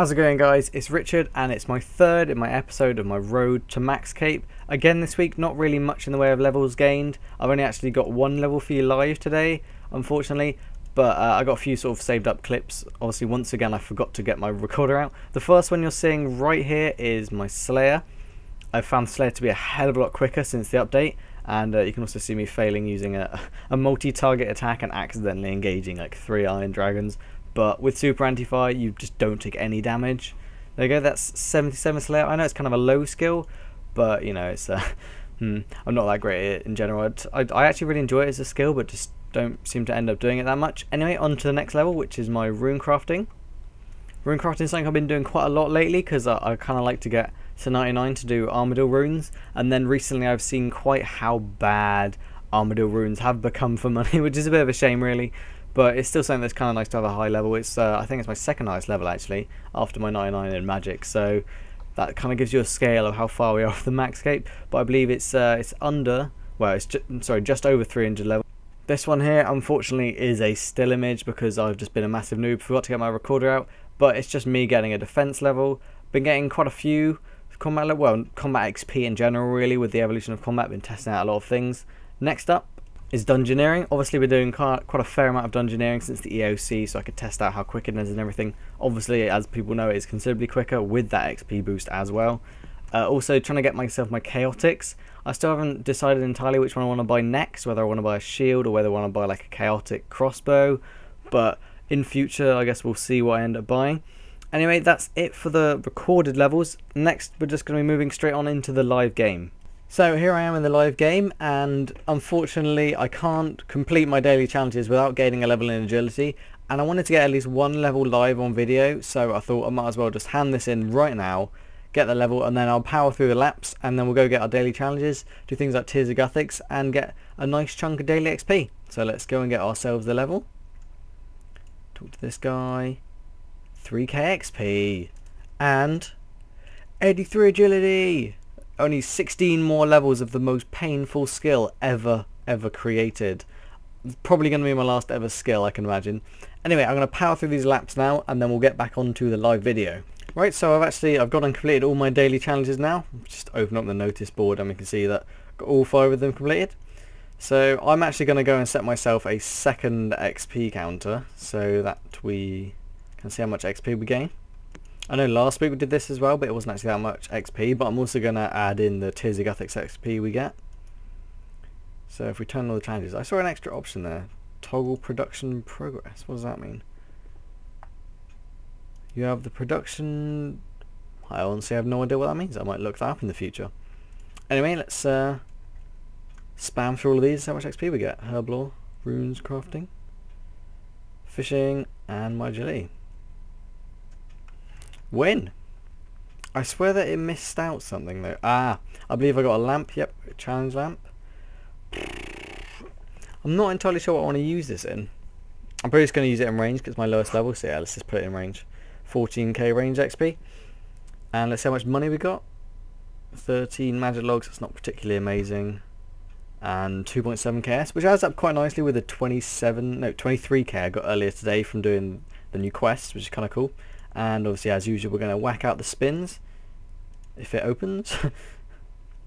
How's it going, guys? It's Richard, and it's my third in my episode of my Road to Max Cape. Again this week, not really much in the way of levels gained. I've only actually got one level for you live today, unfortunately, but I got a few sort of saved up clips. Obviously, once again, I forgot to get my recorder out. The first one you're seeing right here is my Slayer. I found Slayer to be a hell of a lot quicker since the update, and you can also see me failing using a multi-target attack and accidentally engaging like 3 Iron Dragons. But with Super Anti-Fire, you just don't take any damage. There you go, that's 77 Slayer. I know it's kind of a low skill, but, you know, it's I'm not that great at it in general. I actually really enjoy it as a skill, but just don't seem to end up doing it that much. Anyway, on to the next level, which is my runecrafting. Runecrafting is something I've been doing quite a lot lately, because I kind of like to get to 99 to do Armadil runes. And then recently I've seen quite how bad Armadil runes have become for money, which is a bit of a shame, really. But it's still something that's kind of nice to have a high level. It's I think it's my second highest level, actually, after my 99 in Magic. So that kind of gives you a scale of how far we are off the max cape. But I believe it's under, well, it's just over 300 level. This one here, unfortunately, is a still image because I've just been a massive noob. Forgot to get my recorder out. But it's just me getting a defense level. Been getting quite a few combat level, well, combat XP in general, really, with the evolution of combat. Been testing out a lot of things. Next up is Dungeoneering. Obviously we're doing quite a fair amount of Dungeoneering since the EOC, so I could test out how quick it is and everything. Obviously, as people know, it is considerably quicker with that XP boost as well. Also trying to get myself my Chaotix. I still haven't decided entirely which one I want to buy next, whether I want to buy a shield or whether I want to buy like a Chaotic Crossbow, but in future I guess we'll see what I end up buying. Anyway, that's it for the recorded levels. Next we're just going to be moving straight on into the live game. So here I am in the live game, and unfortunately I can't complete my daily challenges without gaining a level in agility, and I wanted to get at least one level live on video, so I thought I might as well just hand this in right now, get the level, and then I'll power through the laps, and then we'll go get our daily challenges, do things like Tears of Guthix, and get a nice chunk of daily XP. So let's go and get ourselves the level. Talk to this guy. 3k XP. And 83 agility! Only 16 more levels of the most painful skill ever created. Probably going to be my last ever skill, I can imagine. Anyway, I'm going to power through these laps now, and then we'll get back onto the live video. Right, so I've gone and completed all my daily challenges now. Just open up the notice board, and we can see that I've got all 5 of them completed. So I'm actually going to go and set myself a second XP counter, so that we can see how much XP we gain. I know last week we did this as well, but it wasn't actually that much XP, but I'm also going to add in the Tears of Guthix XP we get. So if we turn all the challenges, I saw an extra option there. Toggle production progress. What does that mean? You have the production... I honestly have no idea what that means. I might look that up in the future. Anyway, let's spam through all of these. How much XP we get? Herblore, runes crafting, fishing, and my agility. Win! I swear that it missed out something though. I believe I got a lamp. Yep, challenge lamp. I'm not entirely sure what I want to use this in. I'm probably just going to use it in range because it's my lowest level, so yeah, let's just put it in range. 14k range XP. And let's see how much money we got. 13 magic logs, that's not particularly amazing. And 2.7ks, which adds up quite nicely with the 23k I got earlier today from doing the new quest, which is kind of cool. And obviously, as usual, we're going to whack out the spins if it opens.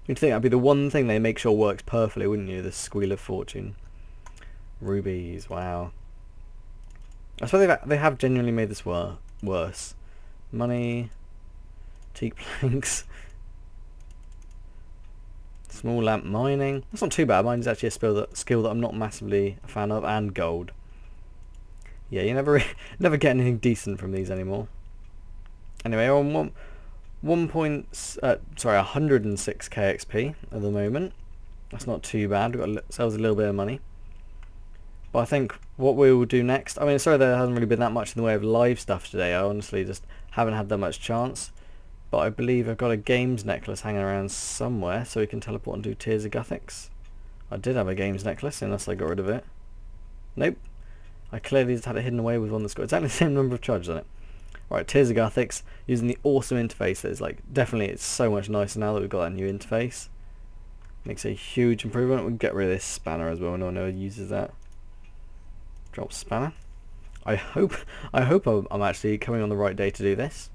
You'd think that'd be the one thing they make sure works perfectly, wouldn't you? The Squeal of Fortune. Rubies, wow. I suppose they have genuinely made this worse. Money, teak planks, small lamp mining. That's not too bad. Mine's actually a skill that I'm not massively a fan of, and gold. Yeah, you never get anything decent from these anymore. Anyway, I'm on 106k XP at the moment. That's not too bad. We've got ourselves a little bit of money. But I think what we will do next... I mean, sorry there hasn't really been that much in the way of live stuff today. I honestly just haven't had that much chance. But I believe I've got a games necklace hanging around somewhere, so we can teleport and do Tears of Guthix. I did have a games necklace, unless I got rid of it. Nope. I clearly just had it hidden away with one that's got exactly the same number of charges on it. Right, Tears of Guthix, using the awesome interface that is like, definitely it's so much nicer now that we've got that new interface. Makes a huge improvement. We'll get rid of this spanner as well, no one ever uses that. Drop spanner. I hope I'm actually coming on the right day to do this.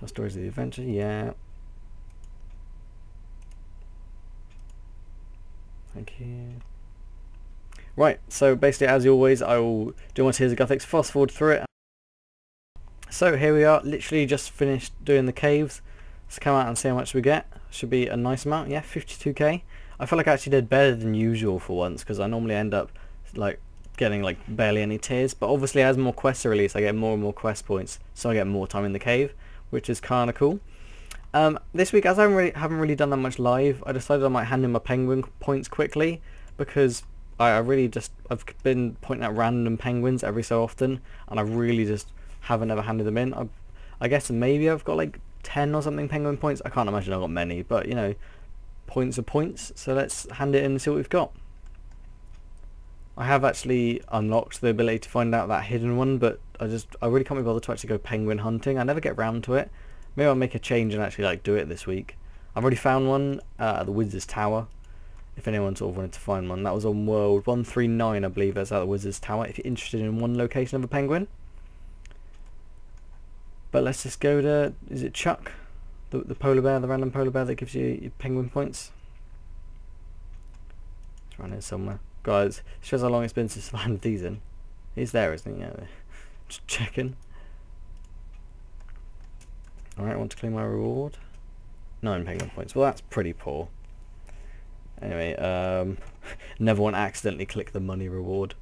Tell stories of the adventure, yeah. Thank you. Right, so basically as always I will do my Tears of Guthix, fast forward through it. So here we are, literally just finished doing the caves. Let's come out and see how much we get. Should be a nice amount, yeah, 52k. I feel like I actually did better than usual for once, because I normally end up like getting like barely any tears, but obviously as more quests are released I get more and more quest points, so I get more time in the cave, which is kinda cool. This week, as I haven't really done that much live, I decided I might hand in my penguin points quickly, because I've been pointing out random penguins every so often, and I really just haven't ever handed them in. I guess maybe I've got like 10 or something penguin points. I can't imagine I've got many, but you know, points are points, so let's hand it in and see what we've got. I have actually unlocked the ability to find out that hidden one, but I really can't be bothered to actually go penguin hunting. I never get round to it. Maybe I'll make a change and actually like do it this week. I've already found one at the Wizard's Tower, if anyone sort of wanted to find one. That was on world 139, I believe, that's at the Wizard's Tower, if you're interested in one location of a penguin. But let's just go to, is it Chuck? The polar bear, the random polar bear that gives you your penguin points. It's around here somewhere. Guys, it shows how long it's been since I landed these in. He's there, isn't he? Yeah, just checking. Alright, I want to claim my reward. 9 penguin points. Well, that's pretty poor. Anyway, never want to accidentally click the money reward.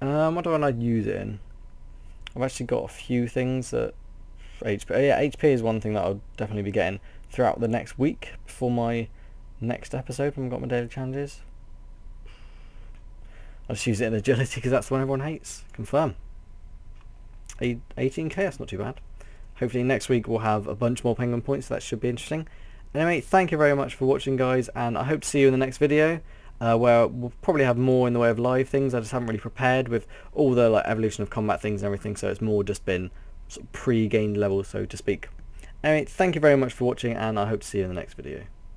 What do I want to use it in? I've actually got a few things that... HP. Oh yeah, HP is one thing that I'll definitely be getting throughout the next week, before my next episode when I've got my daily challenges. I'll just use it in agility, because that's the one everyone hates. Confirm. 18k, that's not too bad. Hopefully next week we'll have a bunch more penguin points, so that should be interesting. Anyway, thank you very much for watching, guys, and I hope to see you in the next video, where we'll probably have more in the way of live things. I just haven't really prepared with all the like evolution of combat things and everything, so it's more just been sort of pre-gained level, so to speak. Anyway, thank you very much for watching, and I hope to see you in the next video.